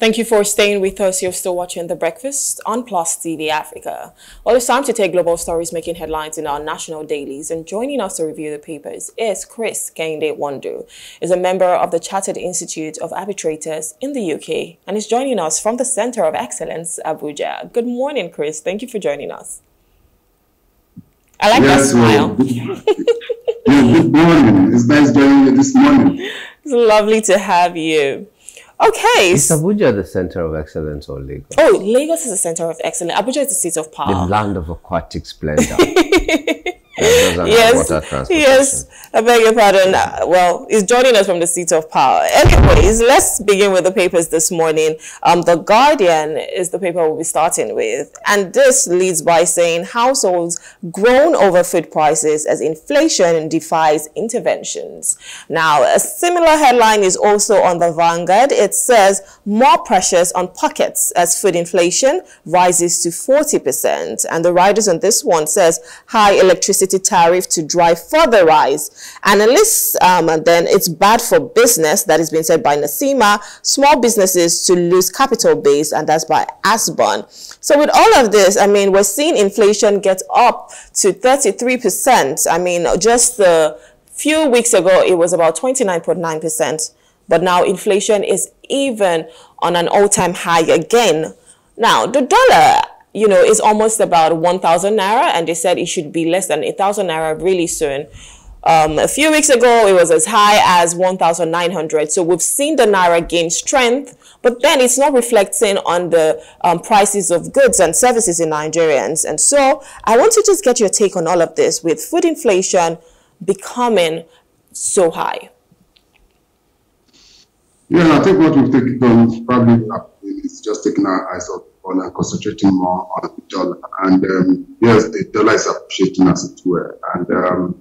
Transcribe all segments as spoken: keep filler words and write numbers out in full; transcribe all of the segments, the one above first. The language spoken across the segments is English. Thank you for staying with us. You're still watching The Breakfast on Plus T V Africa. Well, it's time to take global stories making headlines in our national dailies, and joining us to review the papers is Chris Kehinde Nwandu. He's a member of the Chartered Institute of Arbitrators in the U K and is joining us from the Centre of Excellence, Abuja. Good morning, Chris. Thank you for joining us. I like yes, that smile. Well, yes, good morning. It's nice joining you this morning. It's lovely to have you. Okay. Is Abuja the center of excellence or Lagos? Oh, Lagos is the center of excellence. Abuja is the seat of power. The land of aquatic splendor. Yes, yes. I beg your pardon. Well, he's joining us from the seat of power. Anyways, let's begin with the papers this morning. Um, The Guardian is the paper we'll be starting with. And this leads by saying households groan over food prices as inflation defies interventions. Now, a similar headline is also on the Vanguard. It says more pressures on pockets as food inflation rises to forty percent. And the writers on this one says high electricity tariff to drive further rise. Analysts, um, and then it's bad for business, that is being said by Nasima, small businesses to lose capital base, and that's by Asbon. So with all of this, I mean, we're seeing inflation get up to thirty-three percent. I mean, just a few weeks ago, it was about twenty-nine point nine percent, but now inflation is even on an all-time high again. Now, the dollar, you know, it's almost about one thousand naira, and they said it should be less than one thousand naira really soon. Um, a few weeks ago, it was as high as one thousand nine hundred. So we've seen the naira gain strength, but then it's not reflecting on the um, prices of goods and services in Nigerians. And so I want to just get your take on all of this with food inflation becoming so high. Yeah, I think what we've taken probably is just taking our eyes off and concentrating more on the dollar, and um, yes, the dollar is appreciating as it were, and um,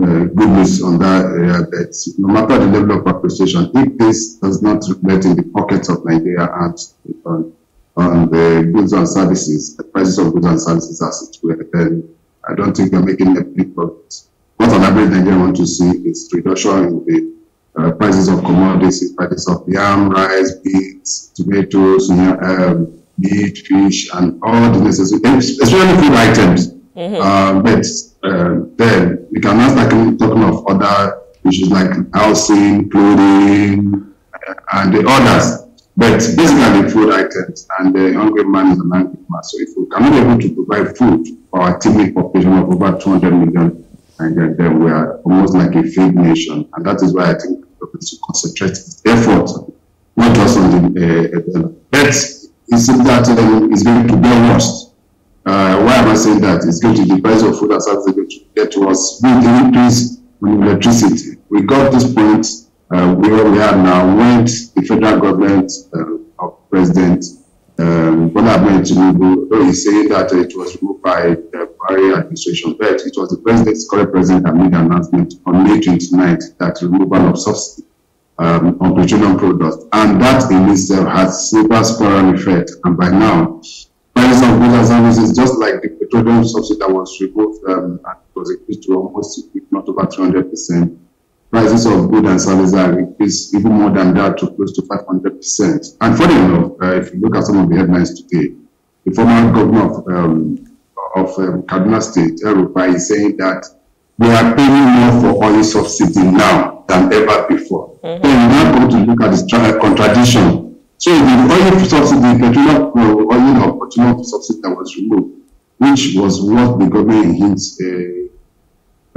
uh, good news on that. Uh, that no matter the level of appreciation, if this does not reflect in the pockets of Nigeria and on, on the goods and services, the prices of goods and services as it were, then I don't think they're making a big profit. What on average Nigeria want to see is reduction in the uh, prices of commodities, prices of yam, rice, beans, tomatoes, um, meat, fish, and all the necessary, especially food items. Mm-hmm. uh, but uh, then we can now start talking of other issues like housing, clothing, uh, and the others. But basically, food items, and the hungry man is an hungry man. So if we cannot be able to provide food for our teeming population of over two hundred million, and then we are almost like a failed nation. And that is why I think we have to concentrate effort, not just on the uh, but. It seems that um, it's going to be worse. Uh, why am I saying that? It's going to be the price of food and services going to get worse with the increase in electricity. We got this point uh, where we are now when the federal government uh, of President Bola Ahmed Tinubu is saying that it was removed by the Buhari administration, but it was the president's current president that made an announcement on May twenty-ninth that removal of subsidy Um, on petroleum products, and that in itself has super spiral effect. And by now, prices of goods and services, just like the petroleum subsidy that was removed um, and was increased to almost, if not over three hundred percent, prices of goods and services are increased even more than that to close to five hundred percent. And funny enough, uh, if you look at some of the headlines today, the former governor of, um, of um, Kaduna State, Erupi, is saying that we are paying more for oil subsidy now than ever before. Mm-hmm. Then we are going to look at the contradiction. So the oil subsidy, petroleum oil or petroleum subsidy that was removed, which was what the government hints, uh,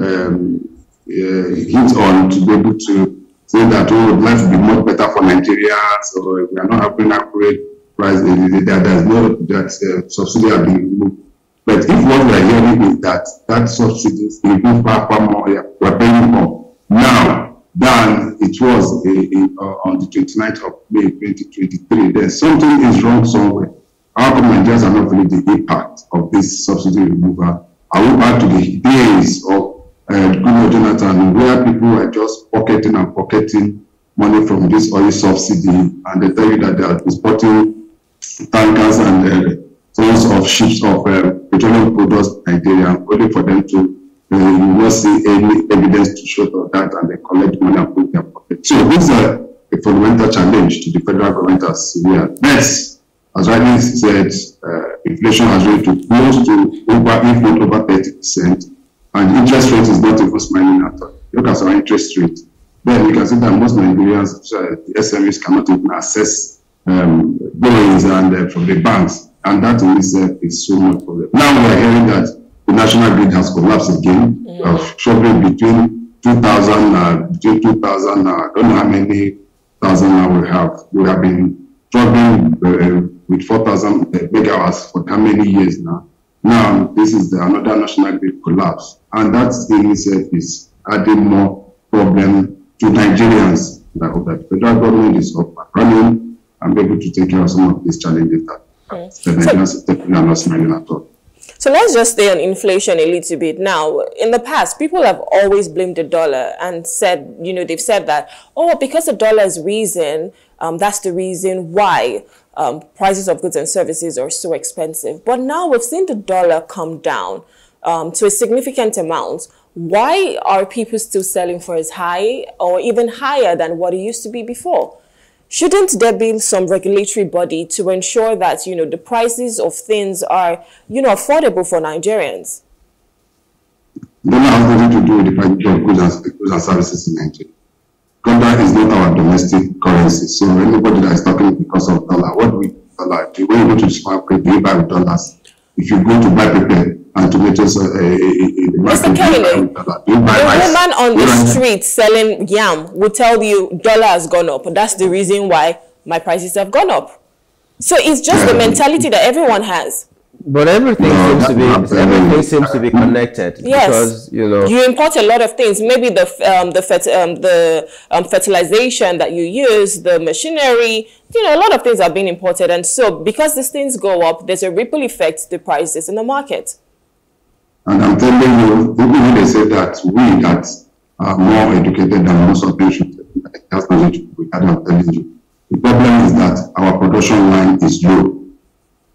um, uh, hints on to be able to say that oh, life will be much better for Nigeria, so we are not having accurate price. There is no that uh, subsidy has been removed. But if what we are hearing is that that subsidy is even far far more, we are paying more now than it was a, a, uh, on the twenty-ninth of May twenty twenty-three, then something is wrong somewhere. Our commanders are not feeling the impact of this subsidy removal. I went back to the days of uh, Goodluck Jonathan, where people were just pocketing and pocketing money from this oil subsidy, and they tell you that they are exporting tankers and tons uh, of ships of uh, petroleum products to Nigeria, only for them to Uh, you will not see any evidence to show that, and they collect money and put their pocket. So these are a fundamental challenge to the federal government as severe. Next, as rightly said, uh, inflation has risen to close to over, if not over thirty percent, and interest rate is not even smiling at all. Look at our interest rate. Then we can see that most Nigerians, uh, the S M Es, cannot even access um, borrowings and uh, from the banks, and that in itself uh, is so much problem. Now we are hearing that the national grid has collapsed again, mm. uh, struggling between two thousand, uh, between two thousand, uh, I don't know how many thousand now we have. We have been struggling uh, with four thousand megawatts for how many years now. Now this is the, another national grid collapse, and that in itself is adding more problem to Nigerians. I hope that the federal government is up and running and able to take care of some of these challenges that mm. the Nigerians so, are not smiling at all. So let's just stay on inflation a little bit. Now, in the past, people have always blamed the dollar and said, you know, they've said that, oh, because the dollar is reason, um, that's the reason why um, prices of goods and services are so expensive. But now we've seen the dollar come down um, to a significant amount. Why are people still selling for as high or even higher than what it used to be before? Shouldn't there be some regulatory body to ensure that, you know, the prices of things are, you know, affordable for Nigerians? Dollar has nothing to do with the price of goods and, goods and services in Nigeria. Dollar is not our domestic currency. So anybody that is talking because of dollar, what we dollar, when you go to the supermarket, you buy with dollars. If you go to buy paper and tomatoes, uh, uh, uh, Mister Kehinde, the woman on the street selling yam will tell you dollar has gone up. That's the reason why my prices have gone up. So it's just the mentality that everyone has. But everything no, seems to be happened. everything seems to be connected. Yes, because, you know, you import a lot of things. Maybe the um, the fet um, the um, fertilization that you use, the machinery. You know, a lot of things are being imported, and so because these things go up, there's a ripple effect to the prices in the market. And I'm telling you, even when they say that we that are more educated than most of them should, that's not it. I'm telling you, the problem is that our production line is low.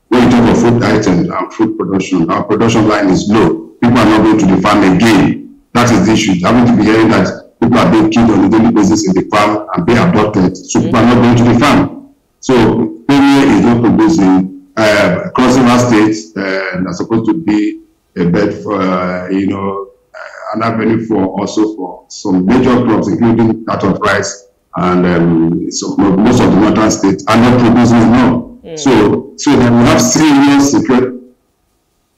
When you talk of food items and food production, our production line is low. People are not going to the farm again. That is the issue. I want to be hearing that people are being killed on a daily basis in the farm and being abducted. So people mm-hmm. are not going to the farm. So Kenya is not producing. Uh, crossing our states uh, that's supposed to be a bed for, uh, you know, uh, an avenue for also for some major crops, including that of rice. And um, so most of the northern states are not producing enough. Mm. So, so that we have serious security,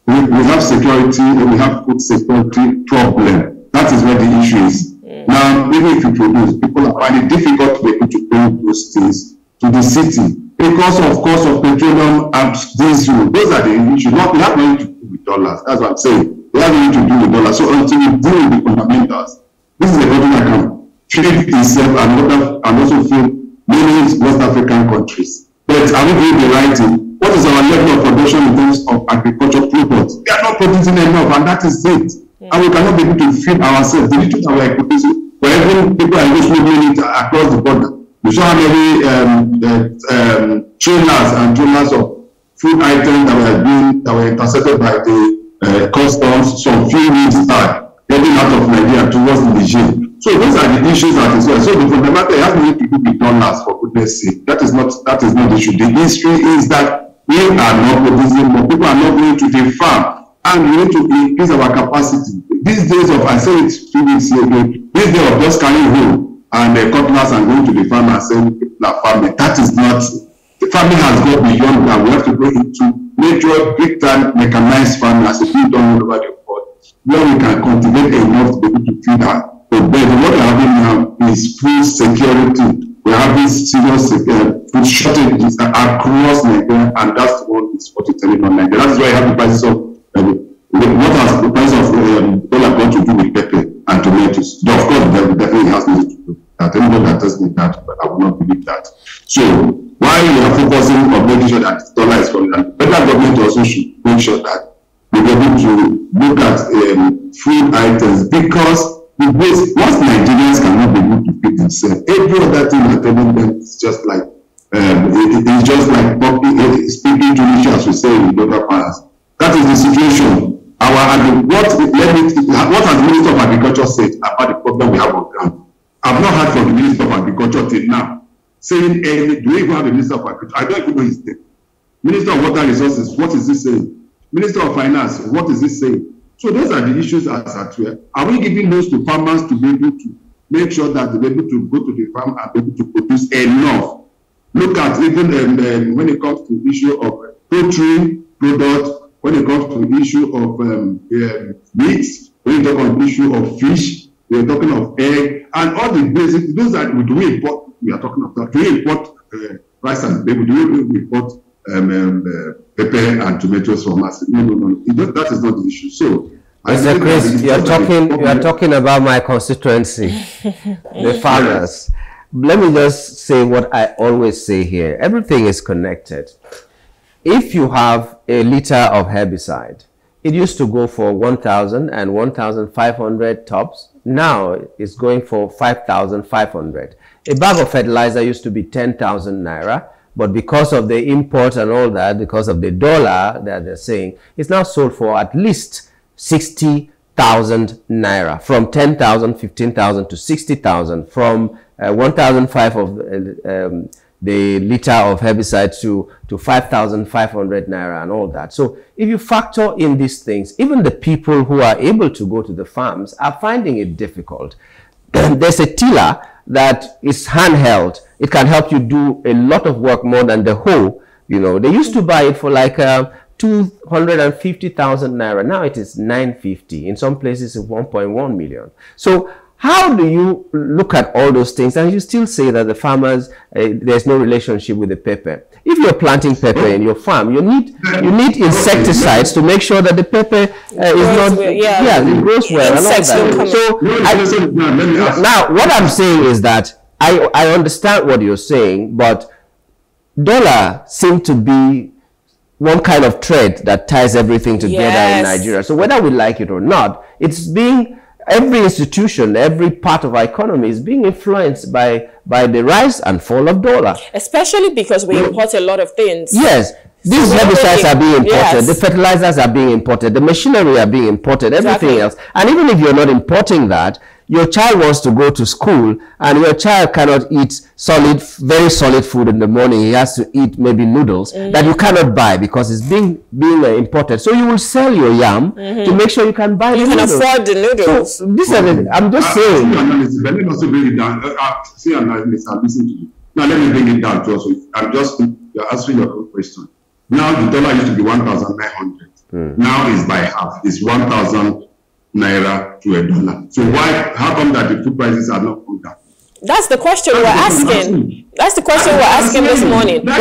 we, we have security, and we have food security problem. That is where the issue is. Mm. Now, even if you produce, people are finding it difficult to be able to bring those things to the city because, of course, of petroleum and diesel. Those are the issues. Not we have nothing to do with dollars. That's what I'm saying. We have nothing to do with dollars. So until we deal with the fundamentals, this is a problem that can treat itself and, and also fill many West African countries. But are we doing the right thing? What is our level of production in terms of agricultural products? We are not producing enough, and that is it. Yeah. And we cannot be able to feed ourselves. The little that we are producing, wherever people are just moving it across the border, we show how many um, uh, um, trailers and trailers of food items that were being that were intercepted by the uh, customs some few weeks back, getting out of Nigeria towards Niger. So those are the issues that is well. So the fundamental has nothing to do with dollars, for goodness sake. That is not that is not the issue. The issue is that we are not producing more. People are not going to the farm, and we need to increase our capacity. These days of I said it two weeks ago. This day of just carrying home and the uh, cutlass and going to the farm and saying people are farming. That is not the farming has gone beyond that. We have to go into major, big time mechanized farming as if we don't know about the world, where we can cultivate enough to be able to feed our. But what we're having now is food security. We're having serious uh, food shortages across Nigeria, and that's what is what is telling on Nigeria. That's why you have the prices of uh, what has the price of um, dollar got to do with pepper and tomatoes? Of course, that definitely has nothing to do with that. Anybody that tells me that, but I will not believe that. So while we are focusing on making sure that the dollar is coming down, the federal government also should make sure that we're able to look at um, food items because. Because once Nigerians cannot be able to feed themselves, every other thing we're telling them is just like um, it, it's just like talking, speaking to each other, as we say in other parts. That is the situation. Our what let me, what has the Minister of Agriculture said about the problem we have on ground? I've not heard from the Minister of Agriculture till now. saying, hey, do we even have a minister of arbitration? I don't even know his name. Minister of Water Resources, what is this saying? Minister of Finance, what is this saying? So those are the issues as at where. Are we giving those to farmers to be able to make sure that they're able to go to the farm and be able to produce enough? Look at even um, um, when it comes to the issue of poultry products, when it comes to the issue of um, um, meats, when you talk on the issue of fish, we are talking of egg, and all the basic, those are, do we import, we are talking about, do we import uh, rice and baby, do we import um, um, uh, pepper and tomatoes from us? No, no, no, that is not the issue. So, Mister Chris, you are talking, you are talking about my constituency, the farmers. Let me just say what I always say here. Everything is connected. If you have a liter of herbicide, it used to go for one thousand and one thousand five hundred tops. Now it's going for five thousand five hundred. A bag of fertilizer used to be ten thousand naira, but because of the imports and all that, because of the dollar that they're saying, it's now sold for at least sixty thousand naira, from ten thousand, fifteen thousand to sixty thousand, from uh, one thousand five hundred of uh, um, the liter of herbicide to, to five thousand five hundred naira and all that. So if you factor in these things, even the people who are able to go to the farms are finding it difficult. There's a tiller that is handheld. It can help you do a lot of work more than the hoe. You know, they used to buy it for like uh, two hundred fifty thousand naira. Now it is nine fifty. In some places, it's one point one million. So how do you look at all those things and you still say that the farmers, uh, there's no relationship with the pepper? If you're planting pepper in your farm, you need you need insecticides to make sure that the pepper uh, is not, well, yeah. yeah, it grows well. Insects and all that. So I, now what I'm saying is that I, I understand what you're saying, but dollar seems to be one kind of thread that ties everything together yes. in Nigeria. So whether we like it or not, it's being... Every institution, every part of our economy is being influenced by, by the rise and fall of dollar. Especially because we import a lot of things. Yes. These so herbicides are being imported. Yes. The fertilizers are being imported. The machinery are being imported. Everything exactly. else. And even if you're not importing that, your child wants to go to school and your child cannot eat solid, very solid food in the morning. He has to eat maybe noodles mm-hmm. that you cannot buy because it's being, being uh, imported. So you will sell your yam mm-hmm. to make sure you can buy you the can noodles. You can afford the noodles. So, this well, is, I'm just uh, saying. Let me also bring it down. Uh, uh, see, I'm listening to you. Now let me bring it down to us. I'm just you're answering your question. Now the dollar used to be one thousand nine hundred. Mm. Now it's by half. It's one thousand naira to a dollar. So why? How come that the food prices are not going down? That's the question we're asking. That's the question we're asking this morning. But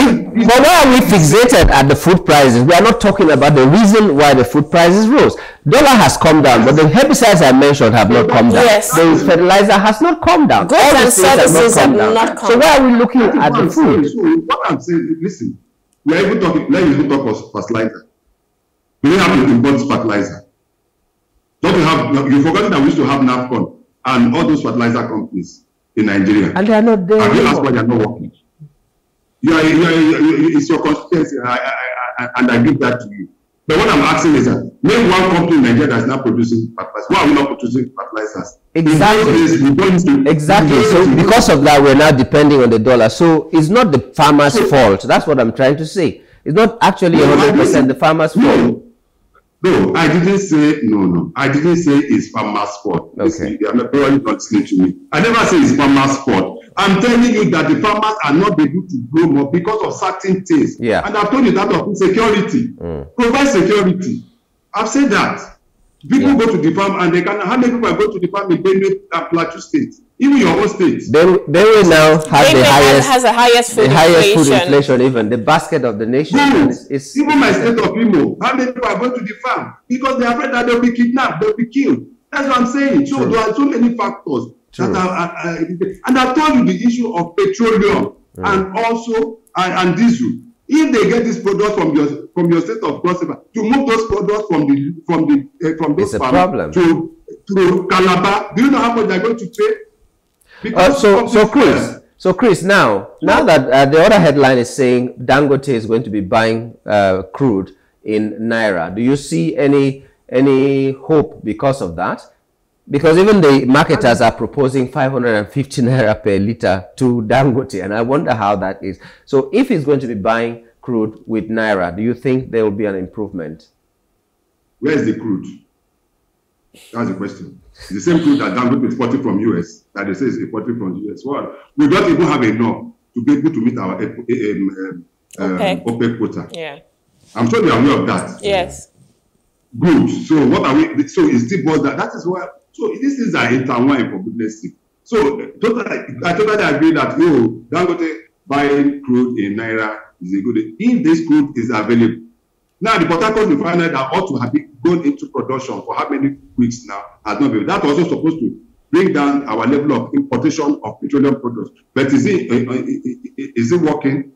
why are we fixated at the food prices? We are not talking about the reason why the food prices rose. Dollar has come down, but the herbicides I mentioned have not come down. Yes. The fertilizer has not come down. Goods and services have not come down. So why are we looking at the food? What I'm saying, listen. We are even talking, let me talk about fertilizer. We don't have to import fertilizer. Don't you have, you forgot that we used to have NAFCON and all those fertilizer companies in Nigeria. And they are not there. Have you asked why they are not working? You are, you are, you, it's your constituency, I, I, I, and I give that to you. But what I'm asking is that, name one company in Nigeria that is not producing fertilizers. Why are we not producing fertilizers? Exactly. Exactly. exactly. So because of that, we're now depending on the dollar. So it's not the farmer's so, fault. That's what I'm trying to say. It's not actually one hundred percent the farmer's no, fault. No, I didn't say, no, no. I didn't say it's farmer's fault. Okay. You are probably not listening to me. I never say it's farmer's fault. I'm telling you that the farmers are not able to grow more because of certain things. Yeah. And I've told you that of insecurity. Mm. Provide security. I've said that. People yeah. go to the farm and they can. How many people go to the farm in Benue and Plateau State? Even your own state. Benue now has Benue the highest, has the highest, food, the highest inflation. food inflation, even the basket of the nation. No, it's, it's, even my state of Imo, how many people are going to the farm because they are afraid that they'll be kidnapped, they'll be killed. That's what I'm saying. So True. there are so many factors. That are, are, are, and I told you the issue of petroleum mm. and also and, and diesel. If they get this product from your from your state of Prosper, to move those products from the from the uh, from those farms to to Calabar, do you know how much they're going to pay? Uh, so so Chris, uh, so Chris, now now that uh, the other headline is saying Dangote is going to be buying uh, crude in naira. Do you see any any hope because of that? Because even the marketers are proposing five hundred fifty naira per litre to Dangote, and I wonder how that is. So if he's going to be buying crude with naira, do you think there will be an improvement? Where is the crude? That's the question. It's the same crude that Dangote is importing from U S, that they say is importing from U S. Well, we don't even have enough to be able to meet our um, um, okay. um, OPEC quota. Yeah. I'm sure they are aware of that. Yes. Good. So what are we? So it's still boils that. That is why. So these things are intertwined, for goodness sake. So totally, I totally agree that oh, Dangote buying crude in naira is a good. If this crude is available now, the Port Harcourt refinery that ought to have been gone into production for how many weeks now has not been. That was also supposed to bring down our level of importation of petroleum products. But is it uh, is it working?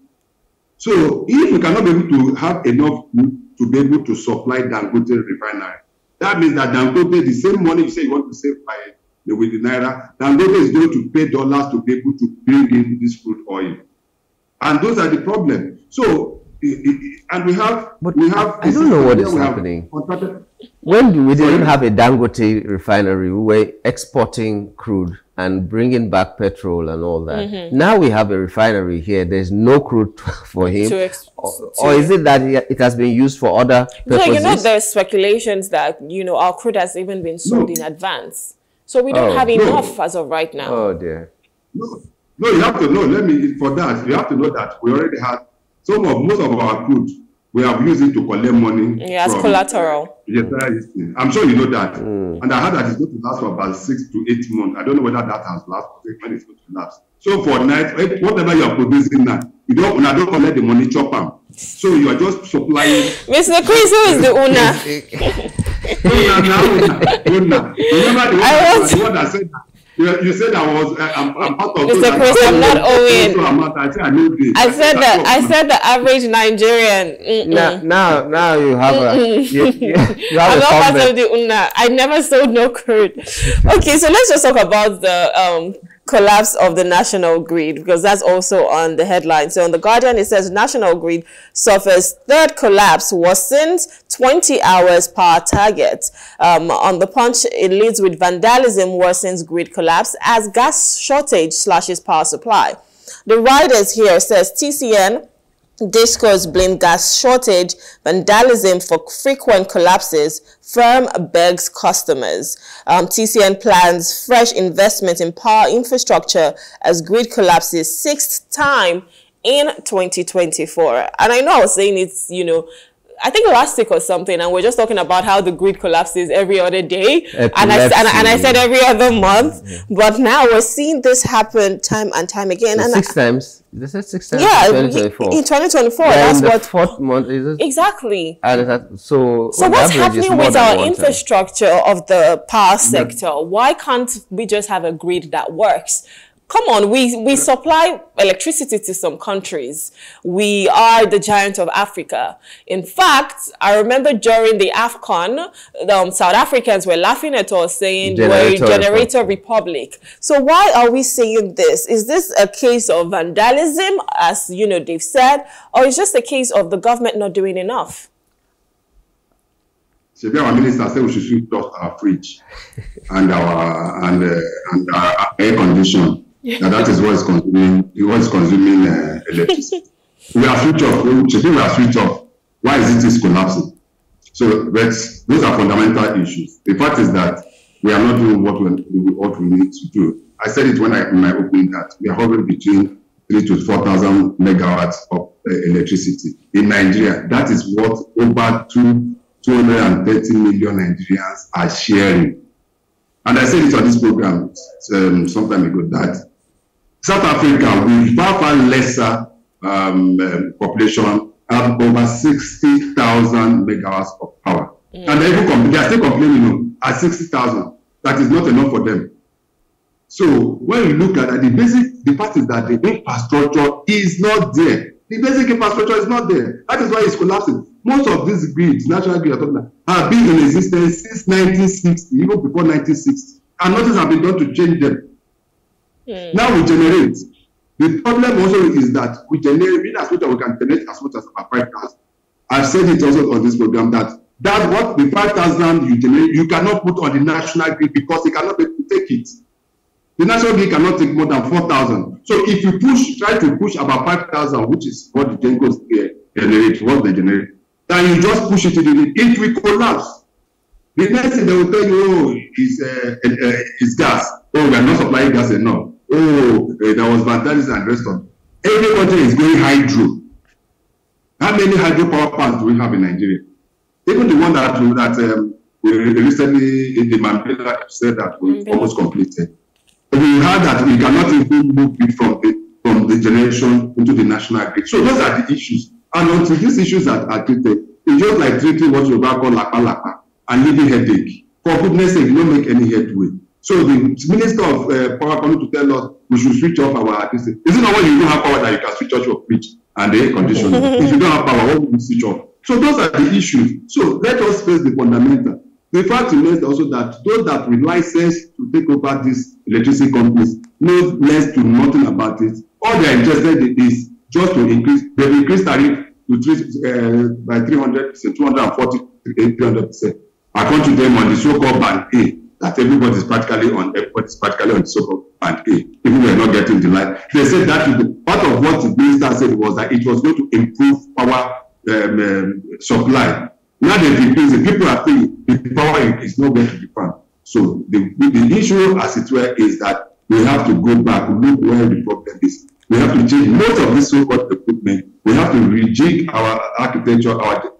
So if we cannot be able to have enough food to be able to supply Dangote refinery, that means that Dangote, the same money you say you want to save by the with the naira, Dangote is going to pay dollars to be able to bring in this crude oil, and those are the problems. So, and we have, but we have. I don't know what is happening. When we didn't have a Dangote refinery, we were exporting crude and bringing back petrol and all that. Mm-hmm. Now we have a refinery here. There's no crude for him. To or, or is it that it has been used for other purposes? No, you know, there's speculations that, you know, our crude has even been sold no. in advance. So we don't oh, have enough no. as of right now. Oh, dear. No, no, you have to know. Let me, for that, you have to know that we already had some of, most of our crude. We have used it to collect money. Yeah, as collateral. Yes, I'm sure you know that. Mm. And I heard that it's going to last for about six to eight months. I don't know whether that has lasted, when it's going to last. So for night, whatever you are producing now, you don't, I don't collect the money, chop them. So you are just supplying. Mister Chris, who is the owner? Owner, now, owner. Remember the, I was... the one that said that. You said I was. Uh, I'm, I'm part of. Mister Chris, I'm not owing. I said I, I said that. I said the average Nigerian. Mm -mm. Now, now, now you have mm -mm. a. You, you, you have I'm a not part of the UNA. I never sold no crude. Okay, so let's just talk about the um, collapse of the national grid, because that's also on the headline. So on The Guardian, it says national grid suffers third collapse, worsens twenty hours power target. Um, on The Punch, it leads with vandalism worsens grid collapse as gas shortage slashes power supply. The riders here says T C N, Discos blame gas shortage, vandalism for frequent collapses, firm begs customers. Um, T C N plans fresh investment in power infrastructure as grid collapses sixth time in twenty twenty-four. And I know I was saying it's, you know, I think last week or something, and we're just talking about how the grid collapses every other day, and I, and, and I said every other month, mm-hmm. but now we're seeing this happen time and time again. So and six I, times. They said six times. Yeah, in twenty twenty-four. In twenty twenty-four, yeah, that's in the what. Fourth month is it? Exactly. And so, so what's happening with our infrastructure time. Of the power sector? Yeah. Why can't we just have a grid that works? Come on, we, we supply electricity to some countries. We are the giant of Africa. In fact, I remember during the AFCON, um, South Africans were laughing at us saying generator we're a generator republic. republic. So why are we saying this? Is this a case of vandalism, as you know they've said, or is just a case of the government not doing enough? Maybe our minister said we should shoot off our fridge and our and uh, and our air conditioner. Now that is what is consuming, what is consuming uh, electricity. We are switched off. We are switched off. Why is it is collapsing? So but those are fundamental issues. The fact is that we are not doing what we ought we need to do. I said it when I when I opened that we are hovering between three to four thousand megawatts of uh, electricity in Nigeria. That is what over two two hundred and thirty million Nigerians are sharing. And I said it on this program um, some time ago that. South Africa, with far, far lesser um, um, population, have over sixty thousand megawatts of power. Mm. And they, even they are still complaining, you know, at sixty thousand. That is not enough for them. So when you look at it, the basic, the fact is that the infrastructure is not there. The basic infrastructure is not there. That is why it's collapsing. Most of these grids, national grids, have been in existence since nineteen sixty, even before nineteen sixty. And nothing has been done to change them. Mm. Now we generate. The problem also is that we generate as much as we can generate as much as our five thousand. I've said it also on this program that That's what the five thousand you generate, you cannot put on the national grid because they cannot be able to take it. The national grid cannot take more than four thousand. So if you push, try to push about five thousand, which is what the Gencos generate, what they generate, then you just push it to the grid. It will collapse. The next thing they will tell you, oh, it's, uh, uh, it's gas. Oh, we are not supplying gas enough. Oh, uh, there was vandalism and restaurant. Every country is going hydro. How many hydropower plants do we have in Nigeria? Even the one that, that um, we recently in the Mambilla said that we mm-hmm. almost completed. We heard that we cannot even move it from the, from the generation into the national grid. So those are the issues. And until these issues are, are treated, it's just like treating what you call lapa lapa and leaving headache. For goodness sake, you don't make any headway. So the Minister of uh, Power coming to tell us we should switch off our system. Is it not when you don't have power that you can switch off your fridge and the air conditioning? If you don't have power, what will you switch off? So those are the issues. So let us face the fundamental. The fact remains also that those that we license to take over these electricity companies know less to nothing about it. All they are interested in is just to increase. They've increased tariff to three, uh, by three hundred percent, two hundred forty percent, three hundred percent. According to them on the so-called band A, that everybody is practically on, everybody's practically on the so-called band A, even we're not getting the line. They said that the, part of what the minister said was that it was going to improve power um, um, supply. Now they've increased it. People are thinking the power is not going to be found. So the, the issue, as it were, is that we have to go back, look where the problem is. We have to change most of this so-called equipment. We have to rejig our architecture, our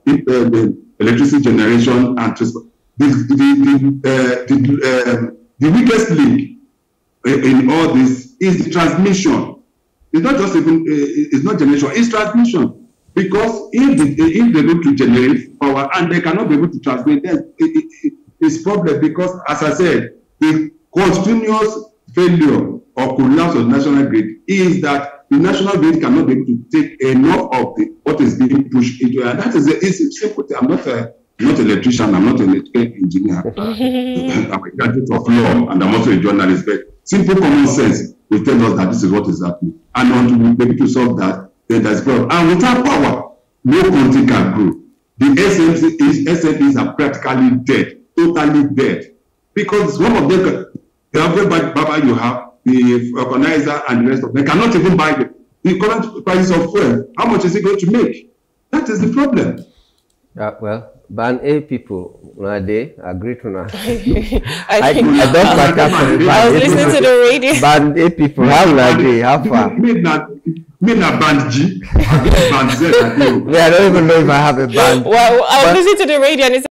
electricity generation, and transport. The, the, the, uh, the, uh, the weakest link in all this is the transmission. It's not just even, uh, it's not generation, it's transmission. Because if, the, if they're able to generate power and they cannot be able to transmit, then it, it, it, it's a problem. Because, as I said, the continuous failure or collapse of the national grid is that the national grid cannot be able to take enough of the, what is being pushed into it. And that is a simple thing. I'm not a, I'm not an electrician, I'm not an electrical engineer. I'm a graduate of law and I'm also a journalist. But simple common sense will tell us that this is what is happening. And until we be able to solve that, then that's problem. And without power, no country can grow. The S M Es are practically dead, totally dead. Because one of them, the average Baba you have, the organizer and the rest of them, cannot even buy the, the current price of fuel. How much is it going to make? That is the problem. Uh, well, Ban A people, now they agree to now. I think I don't back up. I was listening to the radio. Ban A people, how are they? How far? Me na Ban G. I get Ban Z. I don't even know if I have a band. Well, I was listening to the radio and it's